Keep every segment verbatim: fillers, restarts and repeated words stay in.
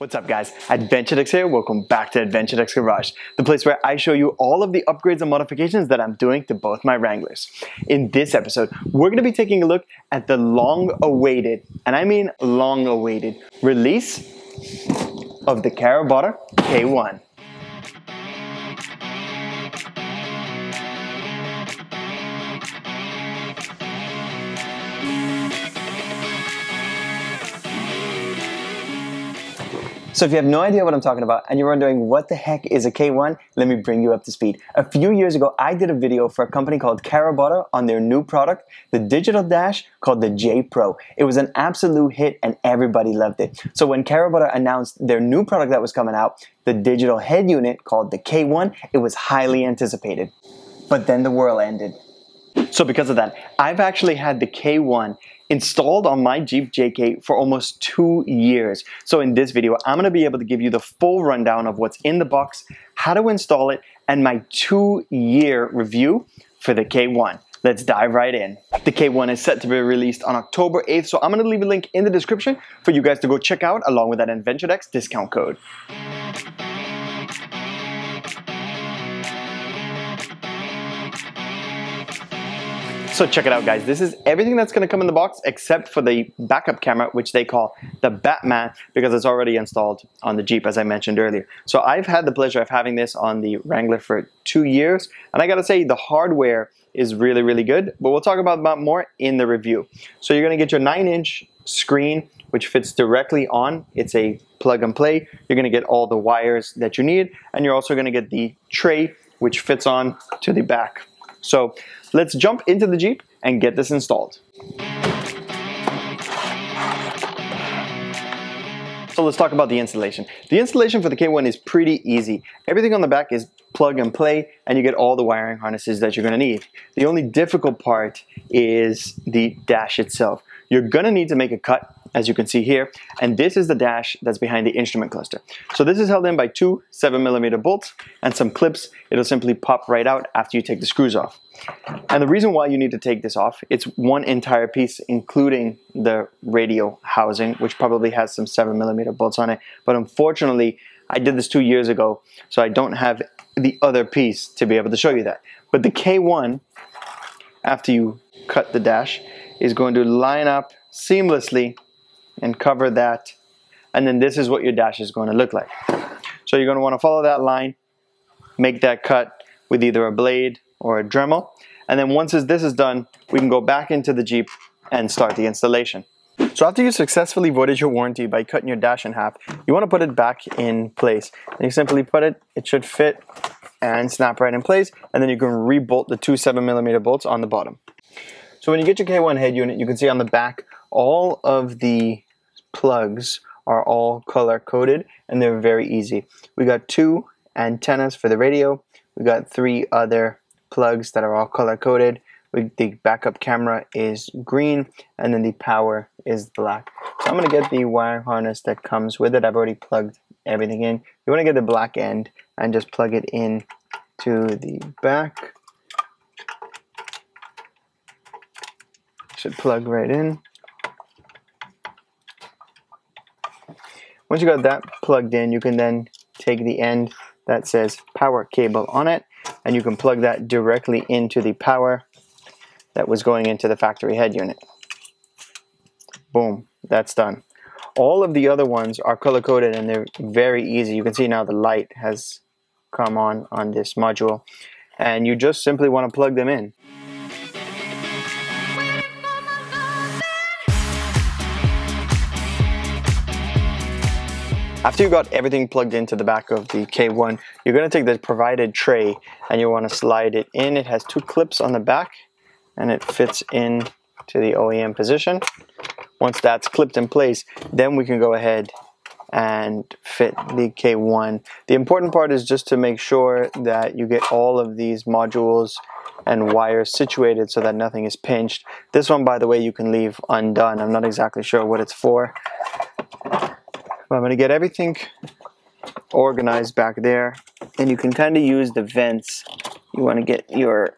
What's up guys, AdventureDex here, welcome back to AdventureDex Garage, the place where I show you all of the upgrades and modifications that I'm doing to both my Wranglers. In this episode, we're going to be taking a look at the long-awaited, and I mean long-awaited, release of the Carobotor K one. So if you have no idea what I'm talking about and you're wondering what the heck is a K one, let me bring you up to speed. A few years ago, I did a video for a company called Carobotor on their new product, the digital dash called the J Pro. It was an absolute hit and everybody loved it. So when Carobotor announced their new product that was coming out, the digital head unit called the K one, it was highly anticipated. But then the world ended. So because of that, I've actually had the K one installed on my Jeep J K for almost two years. So in this video, I'm gonna be able to give you the full rundown of what's in the box, how to install it, and my two-year review for the K one. Let's dive right in. The K one is set to be released on October eighth, so I'm gonna leave a link in the description for you guys to go check out along with that AdventureDex discount code. So check it out guys, this is everything that's going to come in the box except for the backup camera, which they call the Batman because it's already installed on the Jeep as I mentioned earlier. So I've had the pleasure of having this on the Wrangler for two years and I gotta say the hardware is really really good, but we'll talk about that more in the review. So you're going to get your nine inch screen which fits directly on, it's a plug and play, you're going to get all the wires that you need and you're also going to get the tray which fits on to the back. So let's jump into the Jeep and get this installed. So let's talk about the installation. The installation for the K one is pretty easy. Everything on the back is plug and play and you get all the wiring harnesses that you're going to need. The only difficult part is the dash itself. You're going to need to make a cut, as you can see here, and this is the dash that's behind the instrument cluster. So this is held in by two seven millimeter bolts and some clips. It'll simply pop right out after you take the screws off. And the reason why you need to take this off, it's one entire piece including the radio housing, which probably has some seven millimeter bolts on it, but unfortunately I did this two years ago so I don't have the other piece to be able to show you that. But the K one, after you cut the dash, is going to line up seamlessly and cover that, and then this is what your dash is going to look like. So you're going to want to follow that line, make that cut with either a blade or a Dremel, and then once this is done we can go back into the Jeep and start the installation. So after you successfully voided your warranty by cutting your dash in half, you want to put it back in place and you simply put it, it should fit and snap right in place, and then you can rebolt the two seven millimeter bolts on the bottom. So when you get your K one head unit, you can see on the back all of the plugs are all color coded and they're very easy. We got two antennas for the radio, we got three other plugs that are all color coded, we, the backup camera is green and then the power is black. So I'm going to get the wire harness that comes with it, I've already plugged everything in. You want to get the black end and just plug it in to the back, should plug right in. Once you got that plugged in, you can then take the end that says power cable on it and you can plug that directly into the power that was going into the factory head unit. Boom, that's done. All of the other ones are color coded and they're very easy. You can see now the light has come on on this module and you just simply want to plug them in. After you've got everything plugged into the back of the K one, you're going to take the provided tray and you want to slide it in. It has two clips on the back and it fits in to the O E M position. Once that's clipped in place, then we can go ahead and fit the K one. The important part is just to make sure that you get all of these modules and wires situated so that nothing is pinched. This one, by the way, you can leave undone. I'm not exactly sure what it's for. I'm going to get everything organized back there and you can kind of use the vents. You want to get your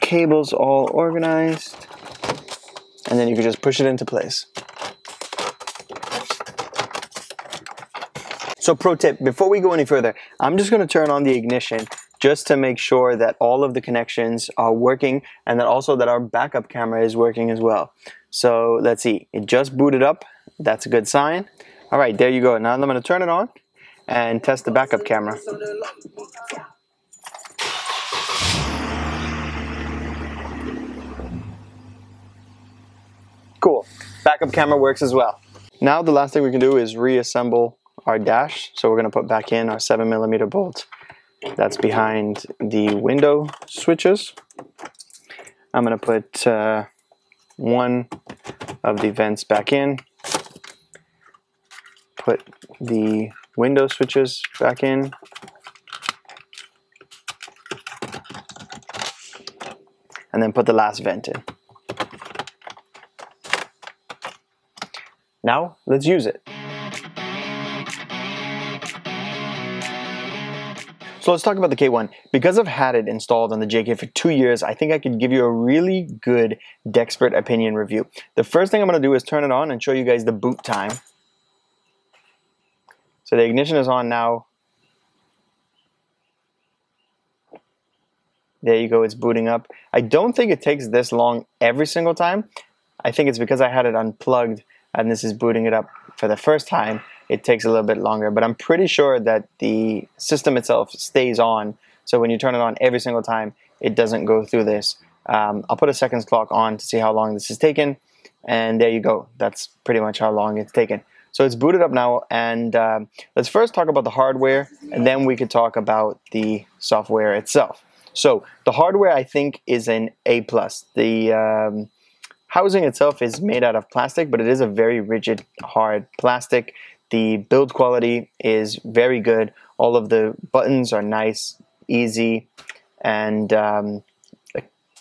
cables all organized and then you can just push it into place. So pro tip, before we go any further, I'm just going to turn on the ignition just to make sure that all of the connections are working and that also that our backup camera is working as well. So let's see, it just booted up. That's a good sign. All right, there you go. Now I'm going to turn it on and test the backup camera. Cool, backup camera works as well. Now the last thing we can do is reassemble our dash. So we're gonna put back in our seven millimeter bolt that's behind the window switches. I'm gonna put uh, one of the vents back in, put the window switches back in. And then put the last vent in. Now, let's use it. So let's talk about the K one. Because I've had it installed on the J K for two years, I think I could give you a really good Dexpert opinion review. The first thing I'm gonna do is turn it on and show you guys the boot time. So the ignition is on now. There you go, it's booting up. I don't think it takes this long every single time. I think it's because I had it unplugged and this is booting it up for the first time. It takes a little bit longer, but I'm pretty sure that the system itself stays on. So when you turn it on every single time, it doesn't go through this. Um, I'll put a seconds clock on to see how long this is taken. And there you go. That's pretty much how long it's taken. So it's booted up now, and uh, let's first talk about the hardware, and then we could talk about the software itself. So the hardware, I think, is an A plus. The um, housing itself is made out of plastic, but it is a very rigid, hard plastic. The build quality is very good. All of the buttons are nice, easy, and um,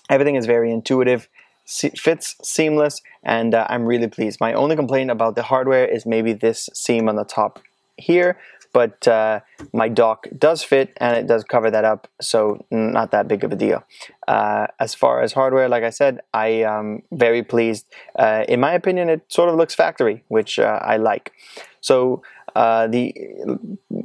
everything is very intuitive. Se- fits seamless, and uh, I'm really pleased. My only complaint about the hardware is maybe this seam on the top here, but uh, my dock does fit and it does cover that up, so not that big of a deal. Uh, as far as hardware, like I said, I am very pleased. Uh, in my opinion, it sort of looks factory, which uh, I like. So uh, the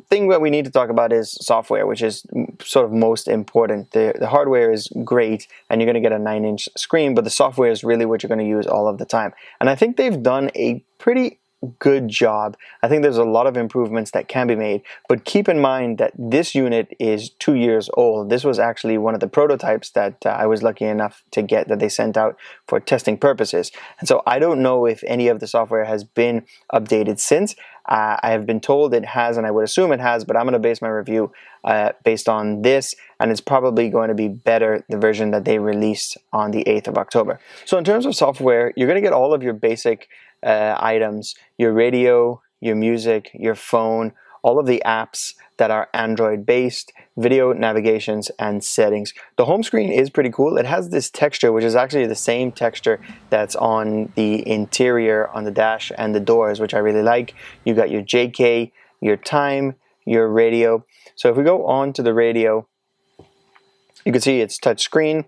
thing that we need to talk about is software, which is sort of most important. The, the hardware is great, and you're going to get a nine inch screen, but the software is really what you're going to use all of the time. And I think they've done a pretty good job. I think there's a lot of improvements that can be made, but keep in mind that this unit is two years old. This was actually one of the prototypes that uh, I was lucky enough to get that they sent out for testing purposes. And so I don't know if any of the software has been updated since. Uh, I have been told it has, and I would assume it has, but I'm going to base my review uh, based on this, and it's probably going to be better, the version that they released on the eighth of October. So in terms of software, you're going to get all of your basic uh, items, your radio, your music, your phone, all of the apps that are Android-based, video navigations, and settings. The home screen is pretty cool. It has this texture, which is actually the same texture that's on the interior, on the dash, and the doors, which I really like. You got your J K, your time, your radio. So if we go on to the radio, you can see it's touchscreen,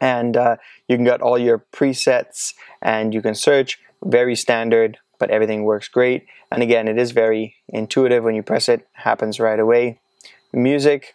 and uh, you can get all your presets, and you can search, very standard, but everything works great. And again, it is very intuitive. When you press it, it happens right away. Music,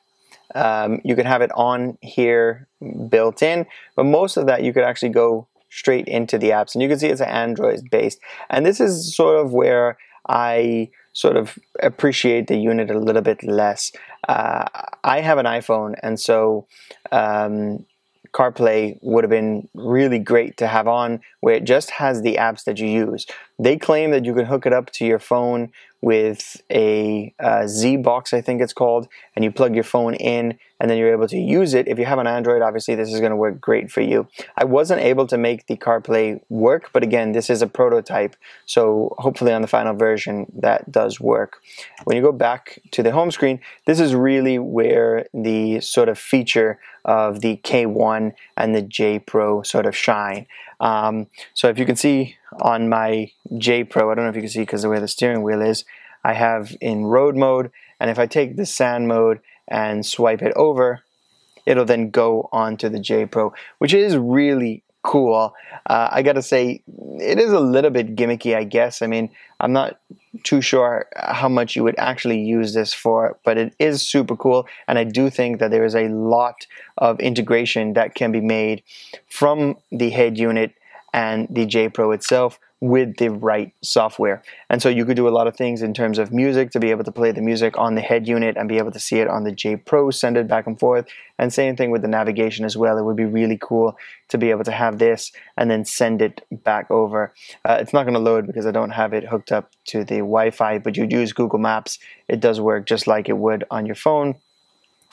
um, you can have it on here built in, but most of that you could actually go straight into the apps. And you can see it's Android based. And this is sort of where I sort of appreciate the unit a little bit less. Uh, I have an iPhone, and so um, CarPlay would have been really great to have on, where it just has the apps that you use. They claim that you can hook it up to your phone with a uh, Z box, I think it's called, and you plug your phone in, and then you're able to use it. If you have an Android, obviously this is going to work great for you. I wasn't able to make the CarPlay work, but again, this is a prototype, so hopefully on the final version that does work. When you go back to the home screen, this is really where the sort of feature of the K one and the J Pro sort of shine. Um, so if you can see on my J Pro, I don't know if you can see because of where the steering wheel is, I have in road mode, and if I take the sand mode and swipe it over, it'll then go onto the J Pro, which is really cool. Uh, I gotta say, it is a little bit gimmicky, I guess. I mean, I'm not too sure how much you would actually use this for, but it is super cool, and I do think that there is a lot of integration that can be made from the head unit and the J Pro itself with the right software. And so you could do a lot of things in terms of music, to be able to play the music on the head unit and be able to see it on the J Pro, send it back and forth. And same thing with the navigation as well. It would be really cool to be able to have this and then send it back over. Uh, it's not going to load because I don't have it hooked up to the Wi-Fi, but you'd use Google Maps. It does work just like it would on your phone.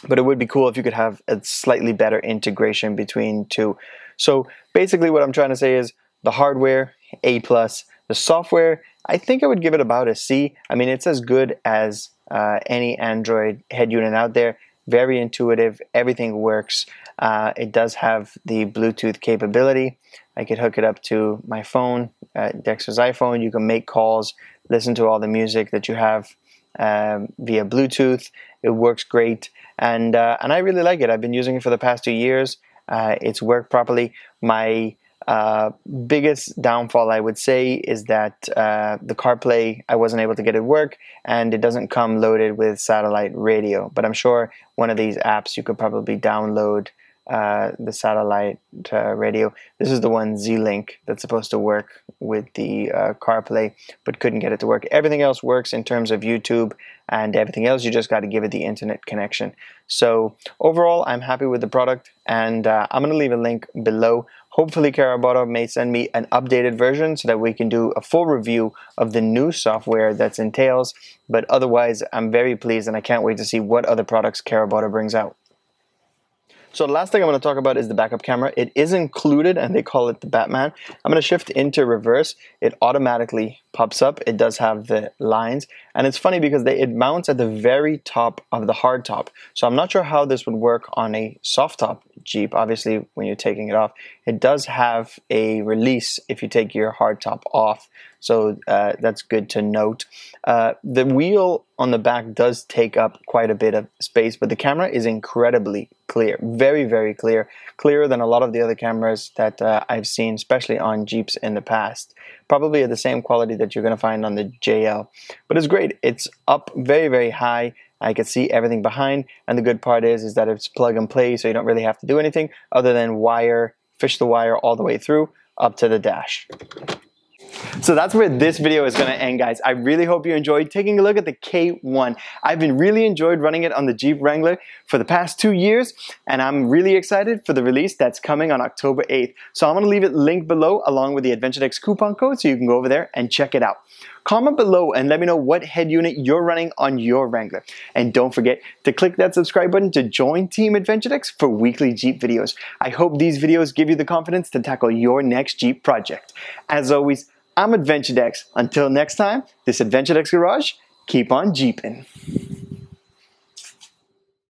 But it would be cool if you could have a slightly better integration between two. So basically what I'm trying to say is the hardware, A plus. The software, I think I would give it about a C. I mean, it's as good as uh, any Android head unit out there. Very intuitive. Everything works. Uh, it does have the Bluetooth capability. I could hook it up to my phone, uh, Dexter's iPhone. You can make calls, listen to all the music that you have um, via Bluetooth. It works great. And, uh, and I really like it. I've been using it for the past two years. Uh, it's worked properly. My Uh, biggest downfall, I would say, is that uh, the CarPlay, I wasn't able to get it to work, and it doesn't come loaded with satellite radio. But I'm sure one of these apps you could probably download uh, the satellite uh, radio. This is the one, Z-Link, that's supposed to work with the uh, CarPlay, but couldn't get it to work. Everything else works in terms of YouTube and everything else. You just got to give it the internet connection. So overall, I'm happy with the product, and uh, I'm going to leave a link below. Hopefully, Carobotor may send me an updated version so that we can do a full review of the new software that's entails. But otherwise, I'm very pleased, and I can't wait to see what other products Carobotor brings out. So the last thing I'm going to talk about is the backup camera. It is included, and they call it the Batman. I'm going to shift into reverse. It automatically pops up. It does have the lines. And it's funny because they, it mounts at the very top of the hard top. So I'm not sure how this would work on a soft top Jeep. Obviously, when you're taking it off, it does have a release if you take your hard top off. So uh, that's good to note. Uh, the wheel on the back does take up quite a bit of space, but the camera is incredibly clear. Very, very clear. Clearer than a lot of the other cameras that uh, I've seen, especially on Jeeps in the past. Probably at the same quality that you're going to find on the J L. But it's great. It's up very, very high. I can see everything behind. And the good part is, is that it's plug and play, so you don't really have to do anything other than wire, fish the wire all the way through up to the dash. So that's where this video is going to end, guys. I really hope you enjoyed taking a look at the K one. I've been really enjoyed running it on the Jeep Wrangler for the past two years, and I'm really excited for the release that's coming on October eighth. So I'm going to leave it linked below along with the AdventureDex coupon code, so you can go over there and check it out. Comment below and let me know what head unit you're running on your Wrangler. And don't forget to click that subscribe button to join Team AdventureDex for weekly Jeep videos. I hope these videos give you the confidence to tackle your next Jeep project. As always, I'm AdventureDex. Until next time, this AdventureDex Garage, keep on Jeeping.